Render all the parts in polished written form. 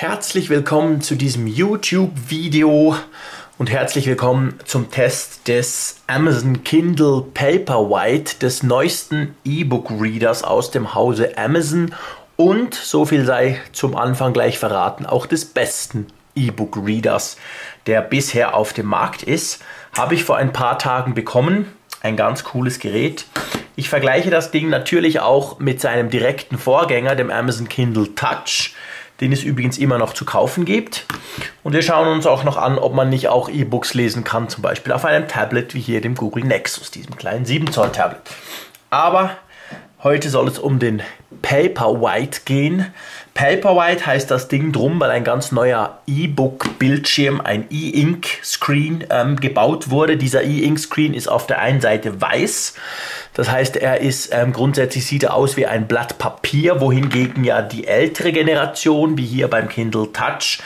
Herzlich willkommen zu diesem YouTube-Video und herzlich willkommen zum Test des Amazon Kindle Paperwhite, des neuesten E-Book-Readers aus dem Hause Amazon und, so viel sei zum Anfang gleich verraten, auch des besten E-Book-Readers, der bisher auf dem Markt ist. Habe ich vor ein paar Tagen bekommen. Ein ganz cooles Gerät. Ich vergleiche das Ding natürlich auch mit seinem direkten Vorgänger, dem Amazon Kindle Touch, den es übrigens immer noch zu kaufen gibt. Und wir schauen uns auch noch an, ob man nicht auch E-Books lesen kann, zum Beispiel auf einem Tablet wie hier dem Google Nexus, diesem kleinen 7-Zoll-Tablet. Aber heute soll es um den Paperwhite gehen. Paperwhite heißt das Ding drum, weil ein ganz neuer E-Book-Bildschirm, ein E-Ink-Screen gebaut wurde. Dieser E-Ink-Screen ist auf der einen Seite weiß. Das heißt, er ist grundsätzlich sieht er aus wie ein Blatt Papier, wohingegen ja die ältere Generation, wie hier beim Kindle Touch,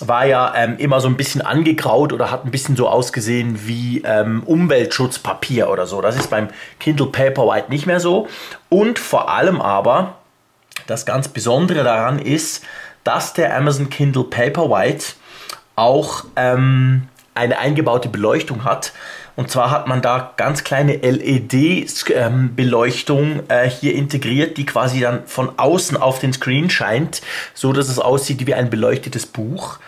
war ja immer so ein bisschen angegraut oder hat ein bisschen so ausgesehen wie Umweltschutzpapier oder so. Das ist beim Kindle Paperwhite nicht mehr so. Und vor allem aber, das ganz Besondere daran ist, dass der Amazon Kindle Paperwhite auch eine eingebaute Beleuchtung hat. Und zwar hat man da ganz kleine LED-Beleuchtung hier integriert, die quasi dann von außen auf den Screen scheint, so dass es aussieht wie ein beleuchtetes Buch.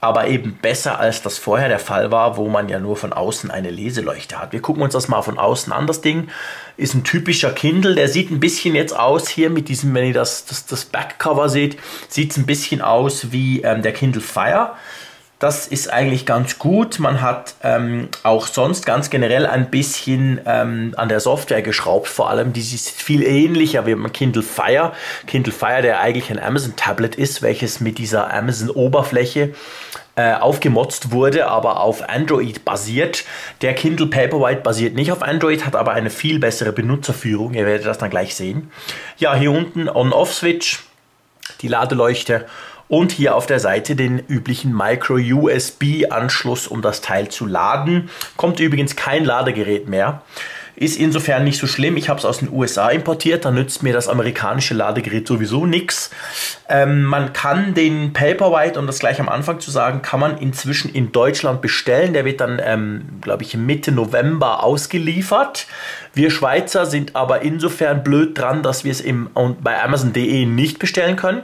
Aber eben besser, als das vorher der Fall war, wo man ja nur von außen eine Leseleuchte hat. Wir gucken uns das mal von außen an. Das Ding ist ein typischer Kindle. Der sieht ein bisschen jetzt aus hier mit diesem, wenn ihr das Backcover seht, sieht es ein bisschen aus wie der Kindle Fire. Das ist eigentlich ganz gut. Man hat auch sonst ganz generell ein bisschen an der Software geschraubt. Vor allem, die ist viel ähnlicher wie beim Kindle Fire. Kindle Fire, der eigentlich ein Amazon-Tablet ist, welches mit dieser Amazon-Oberfläche aufgemotzt wurde, aber auf Android basiert. Der Kindle Paperwhite basiert nicht auf Android, hat aber eine viel bessere Benutzerführung. Ihr werdet das dann gleich sehen. Ja, hier unten On-Off-Switch, die Ladeleuchte. Und hier auf der Seite den üblichen Micro-USB-Anschluss, um das Teil zu laden. Kommt übrigens kein Ladegerät mehr. Ist insofern nicht so schlimm. Ich habe es aus den USA importiert, da nützt mir das amerikanische Ladegerät sowieso nichts. Man kann den Paperwhite, um das gleich am Anfang zu sagen, kann man inzwischen in Deutschland bestellen. Der wird dann, glaube ich, Mitte November ausgeliefert. Wir Schweizer sind aber insofern blöd dran, dass wir es bei Amazon.de nicht bestellen können.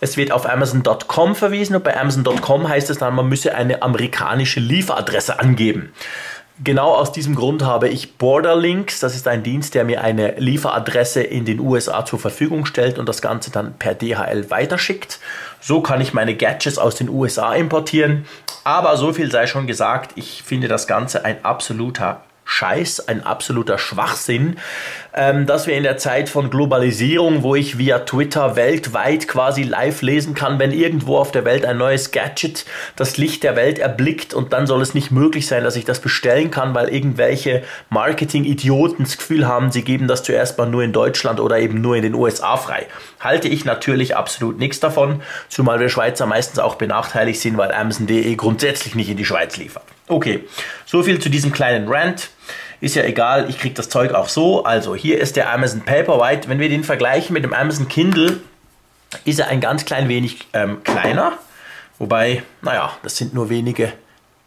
Es wird auf Amazon.com verwiesen und bei Amazon.com heißt es dann, man müsse eine amerikanische Lieferadresse angeben. Genau aus diesem Grund habe ich Borderlinks, das ist ein Dienst, der mir eine Lieferadresse in den USA zur Verfügung stellt und das Ganze dann per DHL weiterschickt. So kann ich meine Gadgets aus den USA importieren, aber so viel sei schon gesagt, ich finde das Ganze ein absoluter Scheiß, ein absoluter Schwachsinn, dass wir in der Zeit von Globalisierung, wo ich via Twitter weltweit quasi live lesen kann, wenn irgendwo auf der Welt ein neues Gadget das Licht der Welt erblickt und dann soll es nicht möglich sein, dass ich das bestellen kann, weil irgendwelche Marketing-Idioten das Gefühl haben, sie geben das zuerst mal nur in Deutschland oder eben nur in den USA frei. Halte ich natürlich absolut nichts davon, zumal wir Schweizer meistens auch benachteiligt sind, weil Amazon.de grundsätzlich nicht in die Schweiz liefert. Okay, so viel zu diesem kleinen Rant. Ist ja egal, ich kriege das Zeug auch so. Also hier ist der Amazon Paperwhite. Wenn wir den vergleichen mit dem Amazon Kindle, ist er ein ganz klein wenig kleiner. Wobei, naja, das sind nur wenige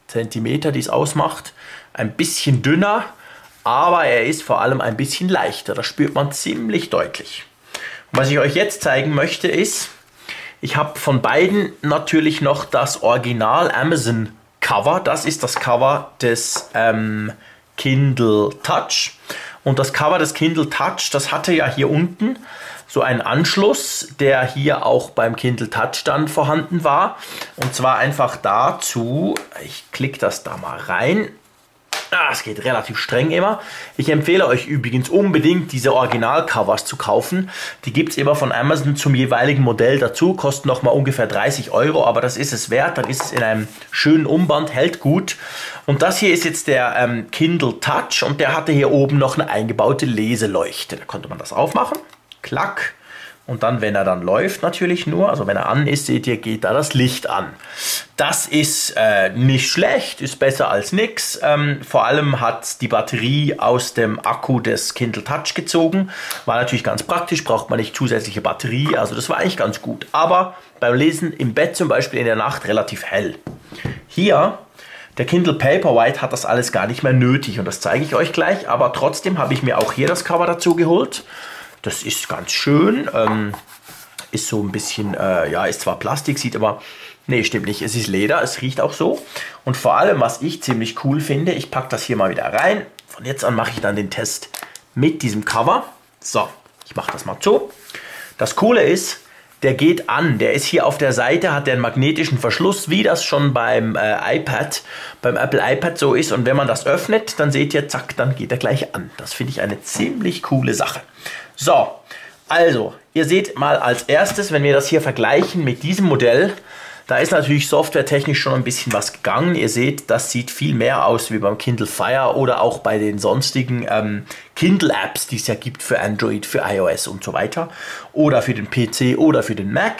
Zentimeter, die es ausmacht. Ein bisschen dünner, aber er ist vor allem ein bisschen leichter. Das spürt man ziemlich deutlich. Und was ich euch jetzt zeigen möchte ist, ich habe von beiden natürlich noch das Original Amazon Cover, das ist das Cover des Kindle Touch und das Cover des Kindle Touch, das hatte ja hier unten so einen Anschluss, der hier auch beim Kindle Touch dann vorhanden war und zwar einfach dazu, ich klicke das da mal rein. Es geht relativ streng immer. Ich empfehle euch übrigens unbedingt diese Originalcovers zu kaufen. Die gibt es immer von Amazon zum jeweiligen Modell dazu. Kosten nochmal ungefähr 30 €, aber das ist es wert. Dann ist es in einem schönen Umband, hält gut. Und das hier ist jetzt der Kindle Touch und der hatte hier oben noch eine eingebaute Leseleuchte. Da konnte man das aufmachen. Klack. Und dann, wenn er dann läuft natürlich nur, also wenn er an ist, seht ihr, geht da das Licht an. Das ist nicht schlecht, ist besser als nix. Vor allem hat die Batterie aus dem Akku des Kindle Touch gezogen. War natürlich ganz praktisch, braucht man nicht zusätzliche Batterie, also das war eigentlich ganz gut. Aber beim Lesen im Bett zum Beispiel in der Nacht relativ hell. Hier, der Kindle Paperwhite hat das alles gar nicht mehr nötig und das zeige ich euch gleich, aber trotzdem habe ich mir auch hier das Cover dazu geholt. Das ist ganz schön, ist so ein bisschen, ja, ist zwar Plastik, sieht aber, nee, stimmt nicht, es ist Leder, es riecht auch so. Und vor allem, was ich ziemlich cool finde, ich packe das hier mal wieder rein. Von jetzt an mache ich dann den Test mit diesem Cover. So, ich mache das mal zu. Das Coole ist, der geht an, der ist hier auf der Seite, hat der einen magnetischen Verschluss, wie das schon beim iPad, beim Apple iPad so ist. Und wenn man das öffnet, dann seht ihr, zack, dann geht er gleich an. Das finde ich eine ziemlich coole Sache. So, also, ihr seht mal als erstes, wenn wir das hier vergleichen mit diesem Modell, da ist natürlich softwaretechnisch schon ein bisschen was gegangen. Ihr seht, das sieht viel mehr aus wie beim Kindle Fire oder auch bei den sonstigen Kindle-Apps, die es ja gibt für Android, für iOS und so weiter. Oder für den PC oder für den Mac.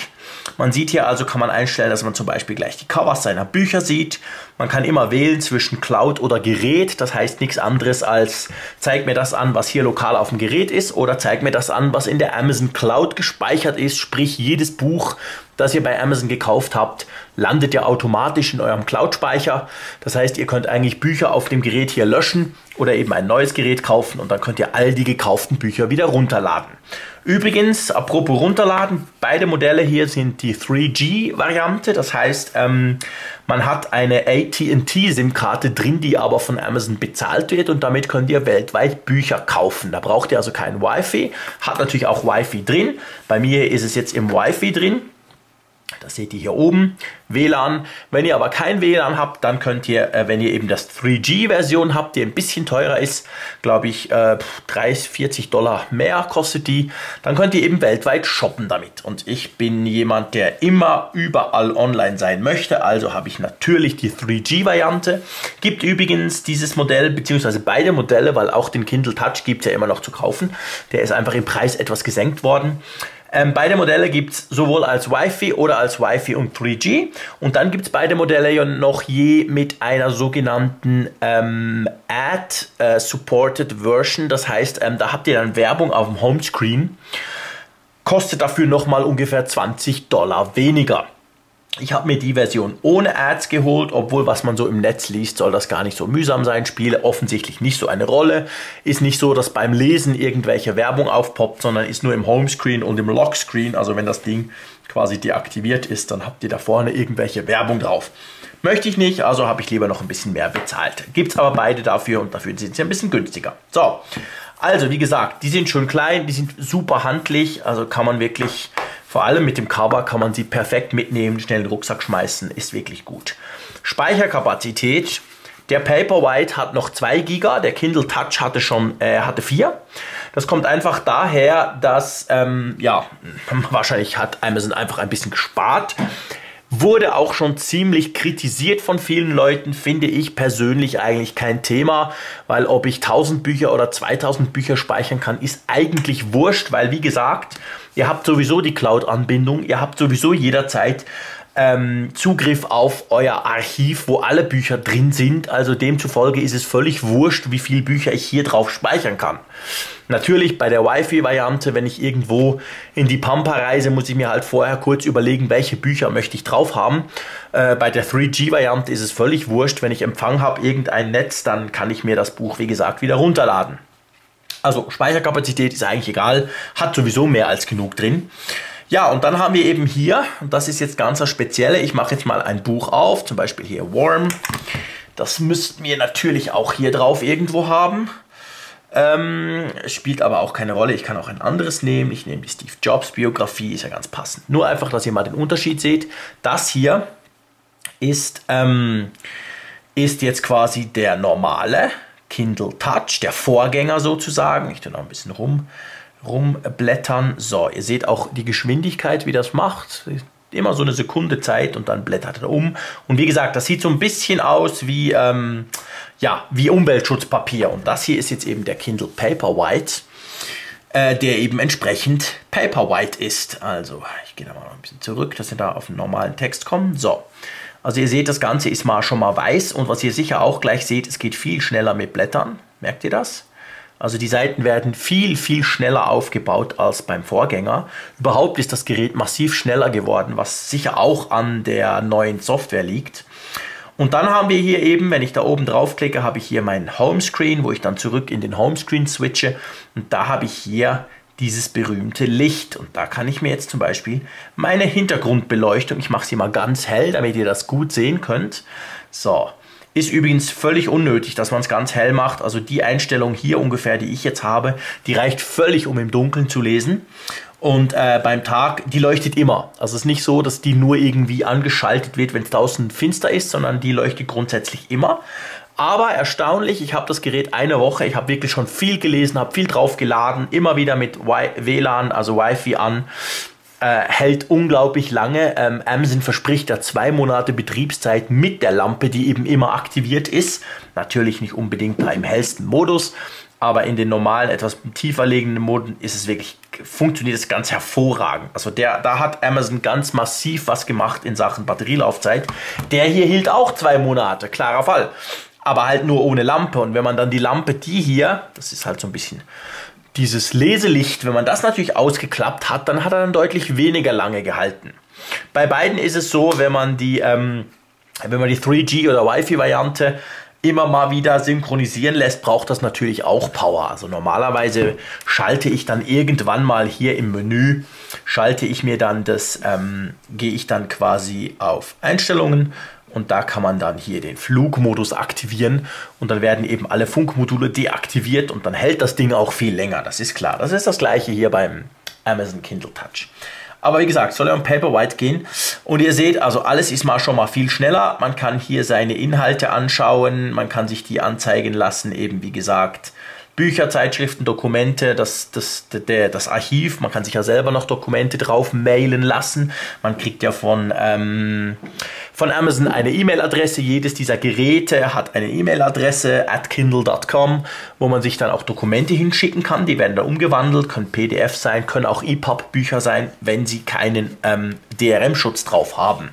Man sieht hier also, kann man einstellen, dass man zum Beispiel gleich die Covers seiner Bücher sieht. Man kann immer wählen zwischen Cloud oder Gerät. Das heißt nichts anderes als, zeig mir das an, was hier lokal auf dem Gerät ist. Oder zeig mir das an, was in der Amazon Cloud gespeichert ist. Sprich, jedes Buch, das ihr bei Amazon gekauft habt, landet ja automatisch in eurem Cloud-Speicher. Das heißt, ihr könnt eigentlich Bücher auf dem Gerät hier löschen oder eben ein neues Gerät kaufen und dann könnt ihr all die gekauften Bücher wieder runterladen. Übrigens, apropos runterladen, beide Modelle hier sind die 3G-Variante. Das heißt, man hat eine AT&T-SIM-Karte drin, die aber von Amazon bezahlt wird und damit könnt ihr weltweit Bücher kaufen. Da braucht ihr also kein Wi-Fi, hat natürlich auch Wi-Fi drin. Bei mir ist es jetzt im Wi-Fi drin. Das seht ihr hier oben, WLAN. Wenn ihr aber kein WLAN habt, dann könnt ihr, wenn ihr eben das 3G-Version habt, die ein bisschen teurer ist, glaube ich, 30, 40 Dollar mehr kostet die, dann könnt ihr eben weltweit shoppen damit. Und ich bin jemand, der immer überall online sein möchte, also habe ich natürlich die 3G-Variante. Gibt übrigens dieses Modell, beziehungsweise beide Modelle, weil auch den Kindle Touch gibt es ja immer noch zu kaufen. Der ist einfach im Preis etwas gesenkt worden. Beide Modelle gibt es sowohl als Wi-Fi oder als Wi-Fi und 3G. Und dann gibt es beide Modelle ja noch je mit einer sogenannten Ad-Supported Version. Das heißt, da habt ihr dann Werbung auf dem Homescreen. Kostet dafür nochmal ungefähr 20 Dollar weniger. Ich habe mir die Version ohne Ads geholt, obwohl was man so im Netz liest, soll das gar nicht so mühsam sein. Spiele offensichtlich nicht so eine Rolle. Ist nicht so, dass beim Lesen irgendwelche Werbung aufpoppt, sondern ist nur im Homescreen und im Lockscreen. Also wenn das Ding quasi deaktiviert ist, dann habt ihr da vorne irgendwelche Werbung drauf. Möchte ich nicht, also habe ich lieber noch ein bisschen mehr bezahlt. Gibt es aber beide dafür und dafür sind sie ein bisschen günstiger. So, also wie gesagt, die sind schön klein, die sind super handlich, also kann man wirklich... Vor allem mit dem Cover kann man sie perfekt mitnehmen, schnell in den Rucksack schmeißen, ist wirklich gut. Speicherkapazität, der Paperwhite hat noch 2 GB, der Kindle Touch hatte schon 4 GB. Das kommt einfach daher, dass, ja, wahrscheinlich hat Amazon einfach ein bisschen gespart. Wurde auch schon ziemlich kritisiert von vielen Leuten, finde ich persönlich eigentlich kein Thema, weil ob ich 1000 Bücher oder 2000 Bücher speichern kann, ist eigentlich wurscht, weil wie gesagt, ihr habt sowieso die Cloud-Anbindung, ihr habt sowieso jederzeit Zugriff auf euer Archiv, wo alle Bücher drin sind, also demzufolge ist es völlig wurscht, wie viele Bücher ich hier drauf speichern kann. Natürlich bei der Wi-Fi-Variante, wenn ich irgendwo in die Pampa reise, muss ich mir halt vorher kurz überlegen, welche Bücher möchte ich drauf haben. Bei der 3G-Variante ist es völlig wurscht, wenn ich Empfang habe, irgendein Netz, dann kann ich mir das Buch, wie gesagt, wieder runterladen. Also Speicherkapazität ist eigentlich egal, hat sowieso mehr als genug drin. Ja, und dann haben wir eben hier, und das ist jetzt ganz das Spezielle, ich mache jetzt mal ein Buch auf, zum Beispiel hier Warm. Das müssten wir natürlich auch hier drauf irgendwo haben. Spielt aber auch keine Rolle, ich kann auch ein anderes nehmen. Ich nehme die Steve Jobs Biografie, ist ja ganz passend. Nur einfach, dass ihr mal den Unterschied seht. Das hier ist jetzt quasi der normale Kindle Touch, der Vorgänger sozusagen. Ich tue noch ein bisschen rumblättern. So, ihr seht auch die Geschwindigkeit, wie das macht. Immer so eine Sekunde Zeit und dann blättert er um. Und wie gesagt, das sieht so ein bisschen aus wie, ja, wie Umweltschutzpapier. Und das hier ist jetzt eben der Kindle Paperwhite, der eben entsprechend Paperwhite ist. Also, ich gehe da mal noch ein bisschen zurück, dass wir da auf den normalen Text kommen. So, also ihr seht, das Ganze ist mal schon mal weiß. Und was ihr sicher auch gleich seht, es geht viel schneller mit Blättern. Merkt ihr das? Also die Seiten werden viel, viel schneller aufgebaut als beim Vorgänger. Überhaupt ist das Gerät massiv schneller geworden, was sicher auch an der neuen Software liegt. Und dann haben wir hier eben, wenn ich da oben drauf klicke, habe ich hier mein Homescreen, wo ich dann zurück in den Homescreen switche. Und da habe ich hier dieses berühmte Licht. Und da kann ich mir jetzt zum Beispiel meine Hintergrundbeleuchtung, ich mache sie mal ganz hell, damit ihr das gut sehen könnt. So. Ist übrigens völlig unnötig, dass man es ganz hell macht. Also die Einstellung hier ungefähr, die ich jetzt habe, die reicht völlig, um im Dunkeln zu lesen. Und beim Tag, die leuchtet immer. Also es ist nicht so, dass die nur irgendwie angeschaltet wird, wenn es draußen finster ist, sondern die leuchtet grundsätzlich immer. Aber erstaunlich, ich habe das Gerät eine Woche, ich habe wirklich schon viel gelesen, habe viel drauf geladen, immer wieder mit WLAN, also Wi-Fi an. Hält unglaublich lange. Amazon verspricht da 2 Monate Betriebszeit mit der Lampe, die eben immer aktiviert ist. Natürlich nicht unbedingt da im hellsten Modus, aber in den normalen, etwas tiefer liegenden Moden ist es wirklich, funktioniert es ganz hervorragend. Also da hat Amazon ganz massiv was gemacht in Sachen Batterielaufzeit. Der hier hielt auch 2 Monate, klarer Fall. Aber halt nur ohne Lampe. Und wenn man dann die Lampe, die hier, das ist halt so ein bisschen dieses Leselicht, wenn man das natürlich ausgeklappt hat, dann hat er dann deutlich weniger lange gehalten. Bei beiden ist es so, wenn man die, 3G- oder Wi-Fi-Variante immer mal wieder synchronisieren lässt, braucht das natürlich auch Power. Also normalerweise schalte ich dann irgendwann mal hier im Menü, schalte ich mir dann das, gehe ich dann quasi auf Einstellungen. Und da kann man dann hier den Flugmodus aktivieren und dann werden eben alle Funkmodule deaktiviert und dann hält das Ding auch viel länger. Das ist klar. Das ist das Gleiche hier beim Amazon Kindle Touch. Aber wie gesagt, soll er um Paperwhite gehen. Und ihr seht, also alles ist mal schon mal viel schneller. Man kann hier seine Inhalte anschauen, man kann sich die anzeigen lassen, eben wie gesagt, Bücher, Zeitschriften, Dokumente, das Archiv. Man kann sich ja selber noch Dokumente drauf mailen lassen. Man kriegt ja von Amazon eine E-Mail-Adresse. Jedes dieser Geräte hat eine E-Mail-Adresse @kindle.com, wo man sich dann auch Dokumente hinschicken kann. Die werden dann umgewandelt, können PDF sein, können auch EPUB-Bücher sein, wenn sie keinen DRM-Schutz drauf haben.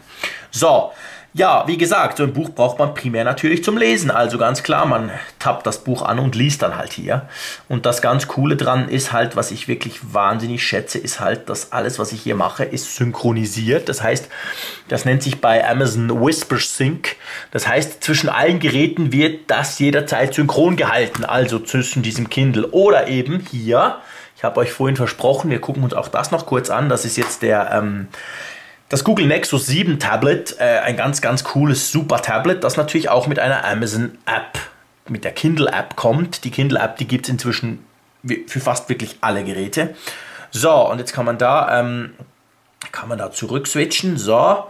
So. Ja, wie gesagt, so ein Buch braucht man primär natürlich zum Lesen. Also ganz klar, man tappt das Buch an und liest dann halt hier. Und das ganz Coole dran ist halt, was ich wirklich wahnsinnig schätze, ist halt, dass alles, was ich hier mache, ist synchronisiert. Das heißt, das nennt sich bei Amazon WhisperSync. Das heißt, zwischen allen Geräten wird das jederzeit synchron gehalten. Also zwischen diesem Kindle oder eben hier. Ich habe euch vorhin versprochen, wir gucken uns auch das noch kurz an. Das ist jetzt der... Das Google Nexus 7 Tablet, ein ganz, ganz cooles, super Tablet, das natürlich auch mit einer Amazon App, mit der Kindle App kommt. Die Kindle App, die gibt es inzwischen für fast wirklich alle Geräte. So, und jetzt kann man da zurück switchen. So,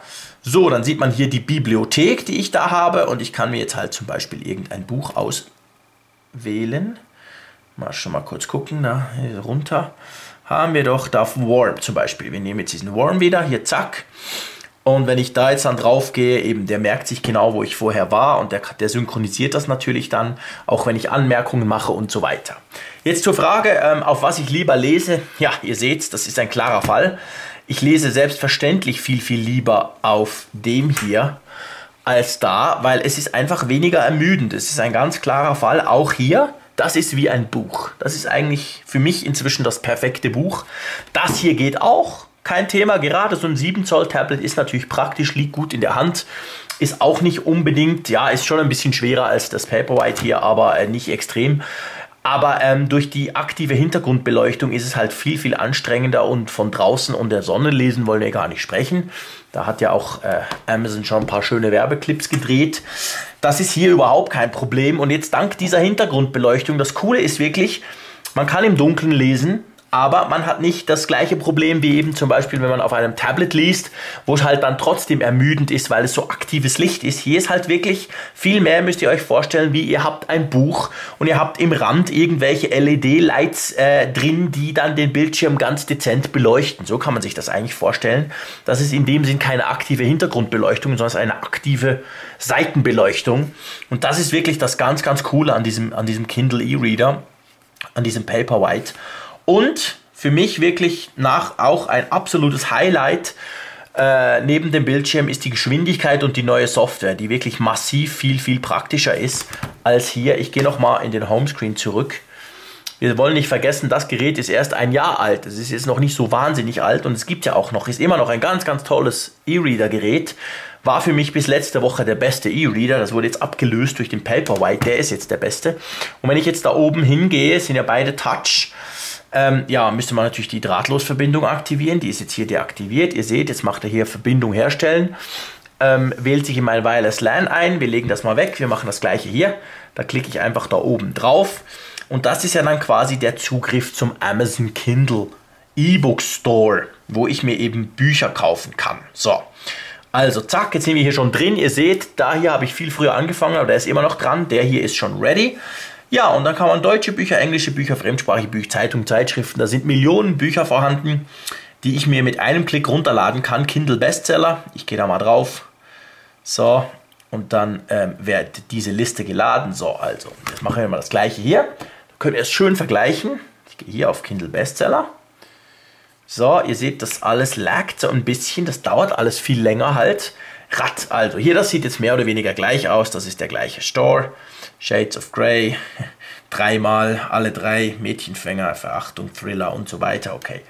dann sieht man hier die Bibliothek, die ich da habe. Und ich kann mir jetzt halt zum Beispiel irgendein Buch auswählen. Mal schon mal kurz gucken, da hier runter. Haben wir doch da Warm zum Beispiel. Wir nehmen jetzt diesen Warm wieder, hier zack. Und wenn ich da jetzt dann drauf gehe, eben der merkt sich genau, wo ich vorher war und der synchronisiert das natürlich dann, auch wenn ich Anmerkungen mache und so weiter. Jetzt zur Frage, auf was ich lieber lese. Ja, ihr seht, das ist ein klarer Fall. Ich lese selbstverständlich viel, viel lieber auf dem hier als da, weil es ist einfach weniger ermüdend. Es ist ein ganz klarer Fall, auch hier. Das ist wie ein Buch. Das ist eigentlich für mich inzwischen das perfekte Buch. Das hier geht auch. Kein Thema. Gerade so ein 7 Zoll Tablet ist natürlich praktisch, liegt gut in der Hand. Ist auch nicht unbedingt, ja, ist schon ein bisschen schwerer als das Paperwhite hier, aber nicht extrem. Aber durch die aktive Hintergrundbeleuchtung ist es halt viel, viel anstrengender und von draußen und der Sonne lesen wollen wir gar nicht sprechen. Da hat ja auch Amazon schon ein paar schöne Werbeclips gedreht. Das ist hier überhaupt kein Problem. Und jetzt dank dieser Hintergrundbeleuchtung, das Coole ist wirklich, man kann im Dunkeln lesen, aber man hat nicht das gleiche Problem wie eben zum Beispiel, wenn man auf einem Tablet liest, wo es halt dann trotzdem ermüdend ist, weil es so aktives Licht ist. Hier ist halt wirklich viel mehr, müsst ihr euch vorstellen, wie ihr habt ein Buch und ihr habt im Rand irgendwelche LED-Lights drin, die dann den Bildschirm ganz dezent beleuchten. So kann man sich das eigentlich vorstellen. Das ist in dem Sinn keine aktive Hintergrundbeleuchtung, sondern eine aktive Seitenbeleuchtung. Und das ist wirklich das ganz, ganz Coole an diesem Kindle E-Reader, an diesem Paperwhite. Und für mich wirklich auch ein absolutes Highlight neben dem Bildschirm ist die Geschwindigkeit und die neue Software, die wirklich massiv viel, viel praktischer ist als hier. Ich gehe nochmal in den Homescreen zurück. wir wollen nicht vergessen, das Gerät ist erst ein Jahr alt. Es ist jetzt noch nicht so wahnsinnig alt und es gibt ja auch noch, ist immer noch ein ganz, ganz tolles E-Reader-Gerät. War für mich bis letzte Woche der beste E-Reader. Das wurde jetzt abgelöst durch den Paperwhite. Der ist jetzt der beste. Und wenn ich jetzt da oben hingehe, sind ja beide Touch. Ja, müsste man natürlich die Drahtlosverbindung aktivieren. Die ist jetzt hier deaktiviert. Ihr seht, jetzt macht er hier Verbindung herstellen. Wählt sich in mein Wireless LAN ein. Wir legen das mal weg. Wir machen das gleiche hier. Da klicke ich einfach da oben drauf. Und das ist ja dann quasi der Zugriff zum Amazon Kindle E-Book Store, wo ich mir eben Bücher kaufen kann. So. Also zack, jetzt sind wir hier schon drin. Ihr seht, da hier habe ich viel früher angefangen, aber der ist immer noch dran. Der hier ist schon ready. Ja, und dann kann man deutsche Bücher, englische Bücher, fremdsprachige Bücher, Zeitungen, Zeitschriften. Da sind Millionen Bücher vorhanden, die ich mir mit einem Klick runterladen kann. Kindle Bestseller. Ich gehe da mal drauf. So, und dann wird diese Liste geladen. So, also, jetzt machen wir mal das gleiche hier. Da könnt ihr es schön vergleichen. Ich gehe hier auf Kindle Bestseller. So, ihr seht, das alles laggt so ein bisschen, das dauert alles viel länger halt. Ratt, also hier, das sieht jetzt mehr oder weniger gleich aus, das ist der gleiche Store. Shades of Grey, dreimal, alle drei, Mädchenfänger, Verachtung, Thriller und so weiter, okay.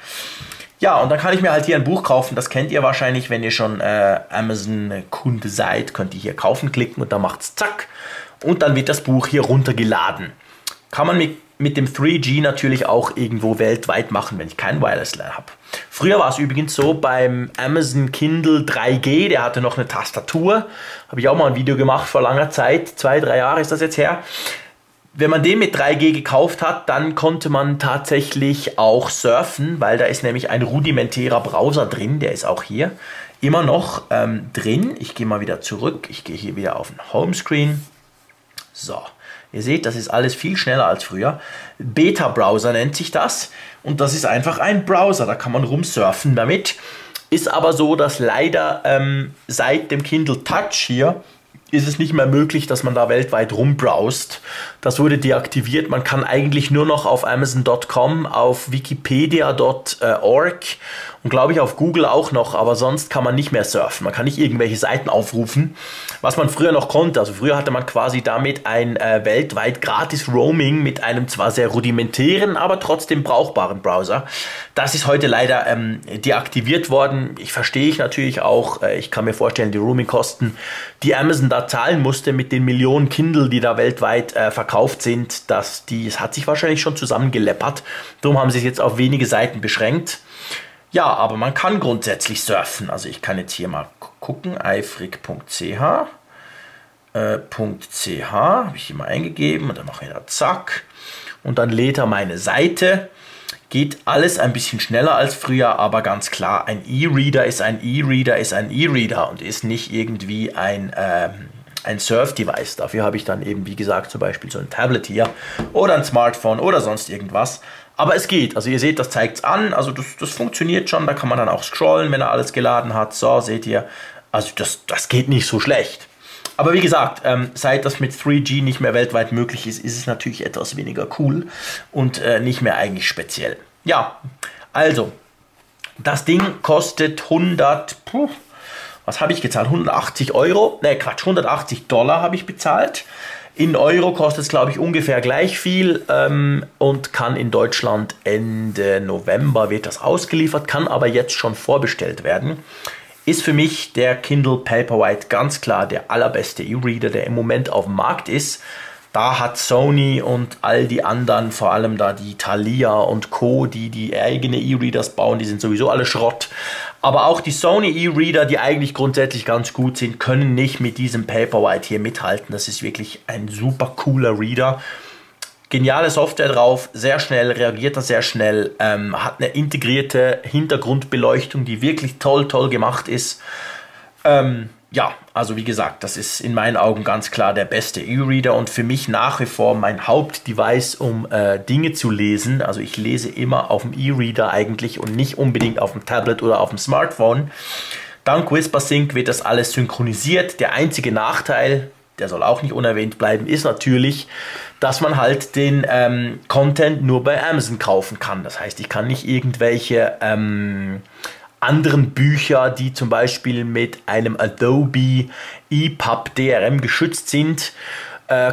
Ja, und dann kann ich mir halt hier ein Buch kaufen, das kennt ihr wahrscheinlich, wenn ihr schon Amazon-Kunde seid, könnt ihr hier kaufen klicken und dann macht es zack. Und dann wird das Buch hier runtergeladen. Kann man mit dem 3G natürlich auch irgendwo weltweit machen, wenn ich keinen Wireless LAN habe. Früher war es übrigens so beim Amazon Kindle 3G, der hatte noch eine Tastatur. Habe ich auch mal ein Video gemacht vor langer Zeit, 2-3 Jahre ist das jetzt her. Wenn man den mit 3G gekauft hat, dann konnte man tatsächlich auch surfen, weil da ist nämlich ein rudimentärer Browser drin, der ist auch hier immer noch drin. Ich gehe mal wieder zurück, ich gehe hier wieder auf den Homescreen. So. Ihr seht, das ist alles viel schneller als früher. Beta-Browser nennt sich das. Und das ist einfach ein Browser, da kann man rumsurfen damit. Ist aber so, dass leider seit dem Kindle Touch hier ist es nicht mehr möglich, dass man da weltweit rumbrowst. Das wurde deaktiviert. Man kann eigentlich nur noch auf Amazon.com, auf Wikipedia.org und glaube ich auf Google auch noch, aber sonst kann man nicht mehr surfen. Man kann nicht irgendwelche Seiten aufrufen, was man früher noch konnte. Also früher hatte man quasi damit ein weltweit gratis Roaming mit einem zwar sehr rudimentären, aber trotzdem brauchbaren Browser. Das ist heute leider deaktiviert worden. Ich verstehe ich natürlich auch. Ich kann mir vorstellen, die Roaming-Kosten, die Amazon da zahlen musste mit den Millionen Kindle, die da weltweit verkauft sind, das hat sich wahrscheinlich schon zusammengeleppert. Darum haben sie es jetzt auf wenige Seiten beschränkt. Ja, aber man kann grundsätzlich surfen. Also ich kann jetzt hier mal gucken, eifrig.ch, habe ich hier mal eingegeben und dann mache ich da zack und dann lädt er meine Seite. Geht alles ein bisschen schneller als früher, aber ganz klar, ein E-Reader ist ein E-Reader ist ein E-Reader und ist nicht irgendwie ein Surf-Device. Dafür habe ich dann eben, wie gesagt, zum Beispiel so ein Tablet hier oder ein Smartphone oder sonst irgendwas. Aber es geht, also ihr seht, das zeigt es an, also das funktioniert schon, da kann man dann auch scrollen, wenn er alles geladen hat. So, seht ihr, also das geht nicht so schlecht. Aber wie gesagt, seit das mit 3G nicht mehr weltweit möglich ist, ist es natürlich etwas weniger cool und nicht mehr eigentlich speziell. Ja, also, das Ding kostet 100, was habe ich gezahlt? 180 Euro? Ne, Quatsch, 180 Dollar habe ich bezahlt. In Euro kostet es, glaube ich, ungefähr gleich viel und kann in Deutschland Ende November wird das ausgeliefert, kann aber jetzt schon vorbestellt werden. Ist für mich der Kindle Paperwhite ganz klar der allerbeste E-Reader, der im Moment auf dem Markt ist. Da hat Sony und all die anderen, vor allem da die Thalia und Co., die eigene E-Readers bauen, die sind sowieso alle Schrott. Aber auch die Sony E-Reader, die eigentlich grundsätzlich ganz gut sind, können nicht mit diesem Paperwhite hier mithalten. Das ist wirklich ein super cooler Reader. Geniale Software drauf, sehr schnell, reagiert er sehr schnell, hat eine integrierte Hintergrundbeleuchtung, die wirklich toll gemacht ist. Ja, also wie gesagt, das ist in meinen Augen ganz klar der beste E-Reader und für mich nach wie vor mein Hauptdevice, um Dinge zu lesen. Also ich lese immer auf dem E-Reader eigentlich und nicht unbedingt auf dem Tablet oder auf dem Smartphone. Dank WhisperSync wird das alles synchronisiert. Der einzige Nachteil, der soll auch nicht unerwähnt bleiben, ist natürlich, dass man halt den Content nur bei Amazon kaufen kann. Das heißt, ich kann nicht irgendwelche anderen Bücher, die zum Beispiel mit einem Adobe EPUB DRM geschützt sind,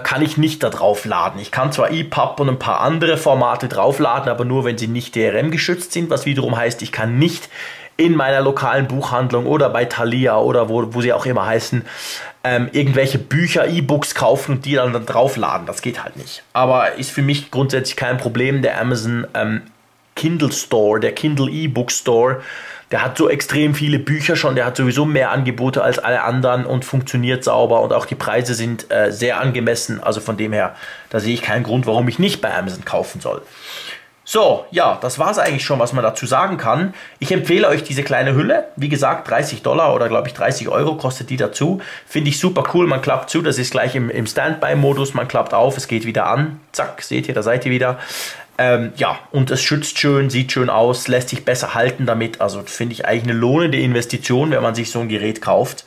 kann ich nicht da drauf laden. Ich kann zwar EPUB und ein paar andere Formate draufladen, aber nur, wenn sie nicht DRM geschützt sind, was wiederum heißt, ich kann nicht in meiner lokalen Buchhandlung oder bei Thalia oder wo sie auch immer heißen, irgendwelche Bücher, E-Books kaufen und die dann draufladen. Das geht halt nicht. Aber ist für mich grundsätzlich kein Problem. Der Amazon Kindle Store, der Kindle E-Book Store, der hat so extrem viele Bücher schon, der hat sowieso mehr Angebote als alle anderen und funktioniert sauber und auch die Preise sind sehr angemessen. Also von dem her, da sehe ich keinen Grund, warum ich nicht bei Amazon kaufen soll. So, ja, das war es eigentlich schon, was man dazu sagen kann. Ich empfehle euch diese kleine Hülle. Wie gesagt, $30 oder glaube ich 30 Euro kostet die dazu. Finde ich super cool. Man klappt zu, das ist gleich im Standby-Modus. Man klappt auf, es geht wieder an. Zack, seht ihr, da seid ihr wieder. Ja, und es schützt schön, sieht schön aus, lässt sich besser halten damit. Also finde ich eigentlich eine lohnende Investition, wenn man sich so ein Gerät kauft.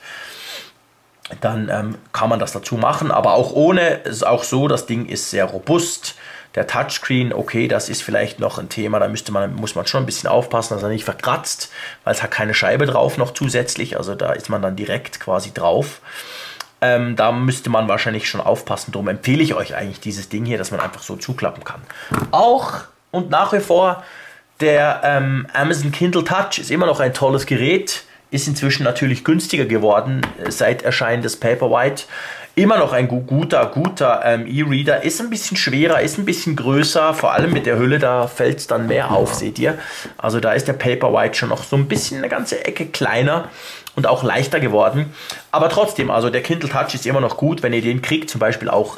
Dann kann man das dazu machen, aber auch ohne. Es ist auch so, das Ding ist sehr robust. Der Touchscreen, okay, das ist vielleicht noch ein Thema, da muss man schon ein bisschen aufpassen, dass er nicht verkratzt, weil es hat keine Scheibe drauf noch zusätzlich. Also da ist man dann direkt quasi drauf. Da müsste man wahrscheinlich schon aufpassen, darum empfehle ich euch eigentlich dieses Ding hier, dass man einfach so zuklappen kann. Auch und nach wie vor, der Amazon Kindle Touch ist immer noch ein tolles Gerät, ist inzwischen natürlich günstiger geworden seit Erscheinen des Paperwhite. Immer noch ein guter E-Reader, ist ein bisschen schwerer, ist ein bisschen größer, vor allem mit der Hülle, da fällt es dann mehr auf, seht ihr. Also da ist der Paperwhite schon noch so ein bisschen eine ganze Ecke kleiner und auch leichter geworden. Aber trotzdem, also der Kindle Touch ist immer noch gut, wenn ihr den kriegt, zum Beispiel auch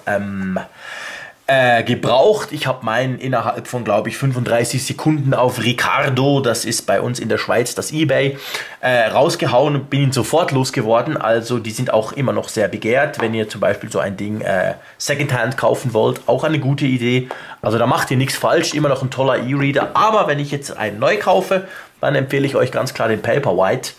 gebraucht. Ich habe meinen innerhalb von, glaube ich, 35 Sekunden auf Ricardo, das ist bei uns in der Schweiz das eBay, rausgehauen und bin ihn sofort losgeworden. Also die sind auch immer noch sehr begehrt, wenn ihr zum Beispiel so ein Ding Secondhand kaufen wollt, auch eine gute Idee. Also da macht ihr nichts falsch, immer noch ein toller E-Reader. Aber wenn ich jetzt einen neu kaufe, dann empfehle ich euch ganz klar den Paperwhite.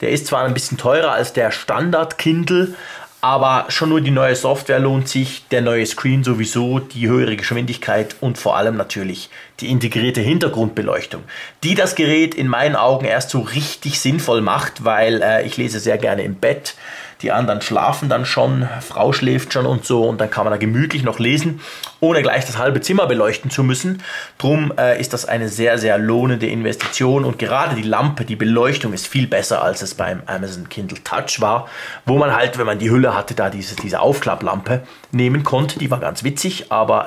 Der ist zwar ein bisschen teurer als der Standard Kindle, aber schon nur die neue Software lohnt sich, der neue Screen sowieso, die höhere Geschwindigkeit und vor allem natürlich die integrierte Hintergrundbeleuchtung, die das Gerät in meinen Augen erst so richtig sinnvoll macht, weil ich lese sehr gerne im Bett, die anderen schlafen dann schon, Frau schläft schon und so und dann kann man da gemütlich noch lesen, ohne gleich das halbe Zimmer beleuchten zu müssen. Drum ist das eine sehr, sehr lohnende Investition und gerade die Lampe, die Beleuchtung ist viel besser, als es beim Amazon Kindle Touch war, wo man halt, wenn man die Hülle hatte, da diese Aufklapplampe nehmen konnte. Die war ganz witzig, aber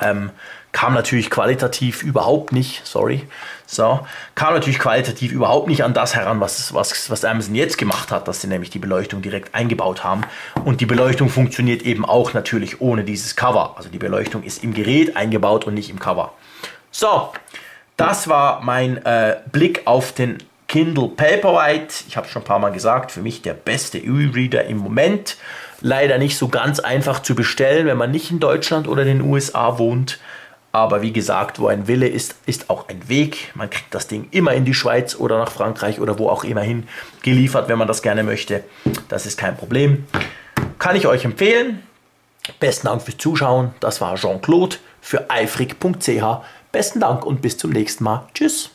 kam natürlich qualitativ überhaupt nicht, an das heran, was Amazon jetzt gemacht hat, dass sie nämlich die Beleuchtung direkt eingebaut haben. Und die Beleuchtung funktioniert eben auch natürlich ohne dieses Cover. Also die Beleuchtung ist im Gerät eingebaut und nicht im Cover. So, das war mein Blick auf den Kindle Paperwhite. Ich habe es schon ein paar Mal gesagt, für mich der beste E-Reader im Moment. Leider nicht so ganz einfach zu bestellen, wenn man nicht in Deutschland oder den USA wohnt. Aber wie gesagt, wo ein Wille ist, ist auch ein Weg. Man kriegt das Ding immer in die Schweiz oder nach Frankreich oder wo auch immer hin geliefert, wenn man das gerne möchte. Das ist kein Problem. Kann ich euch empfehlen. Besten Dank fürs Zuschauen. Das war Jean-Claude für eifrig.ch. Besten Dank und bis zum nächsten Mal. Tschüss.